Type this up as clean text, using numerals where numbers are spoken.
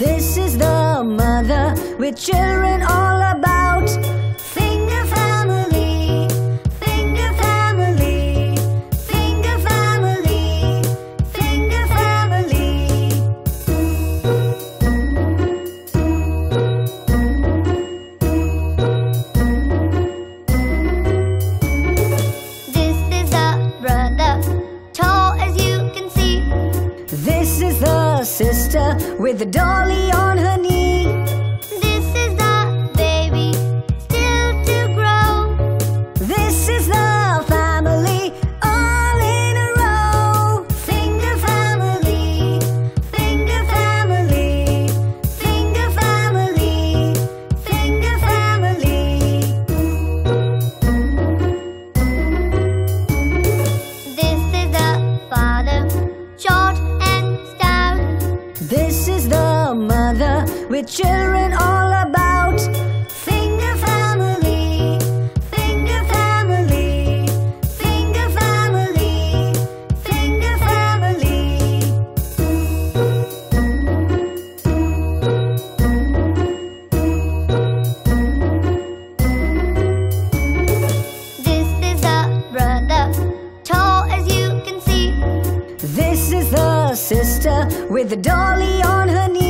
This is the mother with children all about. Finger family, finger family, finger family, finger family. This is the brother, tall as you can see. This is the sister with a dolly on her knee. This is the baby still to grow. This is the family all in a row. Finger family, finger family, finger family, finger family. This is the father, short and stout. This is the mother with children all about. Finger family, finger family, finger family, finger family. This is the brother, tall as you can see. This is the sister with the dolly on her knee.